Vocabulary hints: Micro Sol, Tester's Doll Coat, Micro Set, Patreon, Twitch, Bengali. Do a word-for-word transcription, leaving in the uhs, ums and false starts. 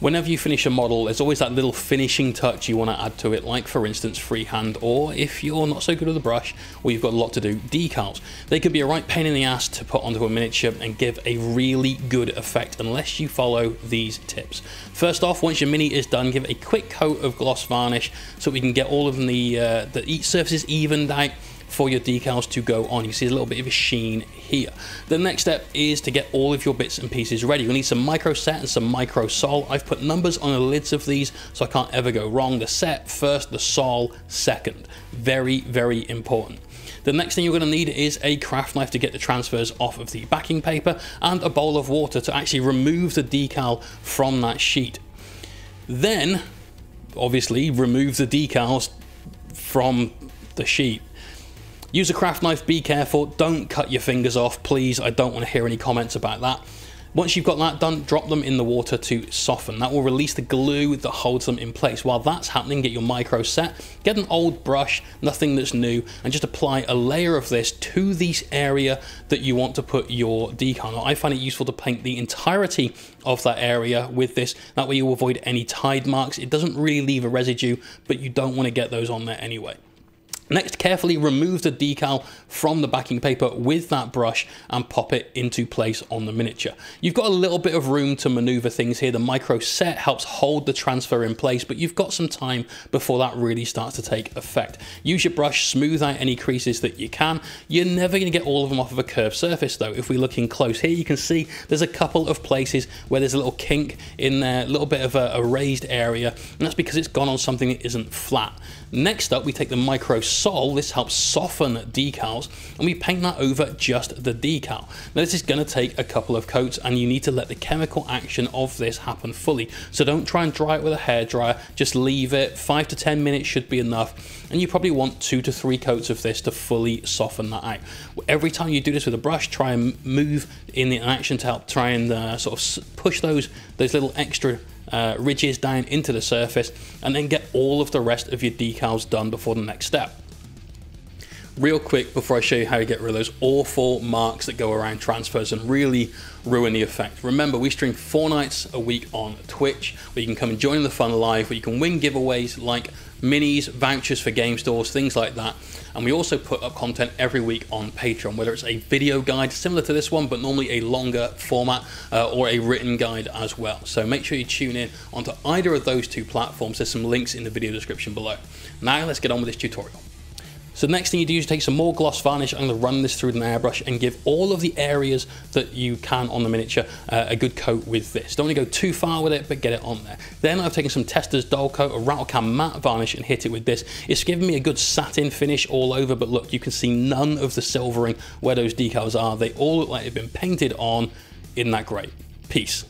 whenever you finish a model, there's always that little finishing touch you want to add to it, like for instance freehand, or if you're not so good with a brush or you've got a lot to do, decals. They could be a right pain in the ass to put onto a miniature and give a really good effect unless you follow these tips. First off, once your mini is done, give it a quick coat of gloss varnish so we can get all of the, uh, the surfaces evened out for your decals to go on. You see a little bit of a sheen here. The next step is to get all of your bits and pieces ready. You'll need some Micro Set and some Micro Sol. I've put numbers on the lids of these so I can't ever go wrong. The Set first, the Sol second. Very, very important. The next thing you're going to need is a craft knife to get the transfers off of the backing paper, and a bowl of water to actually remove the decal from that sheet. Then, obviously, remove the decals from the sheet. Use a craft knife, be careful, don't cut your fingers off, please. I don't want to hear any comments about that. Once you've got that done, drop them in the water to soften. That will release the glue that holds them in place. While that's happening, get your Micro Set, get an old brush, nothing that's new, and just apply a layer of this to this area that you want to put your decal. Now, I find it useful to paint the entirety of that area with this. That way you avoid any tide marks. It doesn't really leave a residue, but you don't want to get those on there anyway. Next, carefully remove the decal from the backing paper with that brush and pop it into place on the miniature. You've got a little bit of room to maneuver things here. The Micro Set helps hold the transfer in place, but you've got some time before that really starts to take effect. Use your brush, smooth out any creases that you can. You're never going to get all of them off of a curved surface though. If we look in close here, you can see there's a couple of places where there's a little kink in there, a little bit of a, a raised area, and that's because it's gone on something that isn't flat. Next up, we take the Micro Sol. This helps soften decals, and we paint that over just the decal. Now, this is going to take a couple of coats, and you need to let the chemical action of this happen fully. So don't try and dry it with a hairdryer, just leave it. Five to ten minutes should be enough, and you probably want two to three coats of this to fully soften that out. Every time you do this with a brush, try and move in the action to help try and uh, sort of push those those little extra Uh, ridges down into the surface, and then get all of the rest of your decals done before the next step. Real quick, before I show you how to get rid of those awful marks that go around transfers and really ruin the effect. Remember, we stream four nights a week on Twitch, where you can come and join the fun live, where you can win giveaways like minis, vouchers for game stores, things like that. And we also put up content every week on Patreon, whether it's a video guide similar to this one, but normally a longer format, uh, or a written guide as well. So make sure you tune in onto either of those two platforms. There's some links in the video description below. Now let's get on with this tutorial. So the next thing you do is take some more gloss varnish. I'm going to run this through an airbrush and give all of the areas that you can on the miniature uh, a good coat with this. Don't want to go too far with it, but get it on there. Then I've taken some Tester's Doll Coat, a rattle can matte varnish, and hit it with this. It's given me a good satin finish all over, but look, you can see none of the silvering where those decals are. They all look like they've been painted on. Isn't that great? Peace.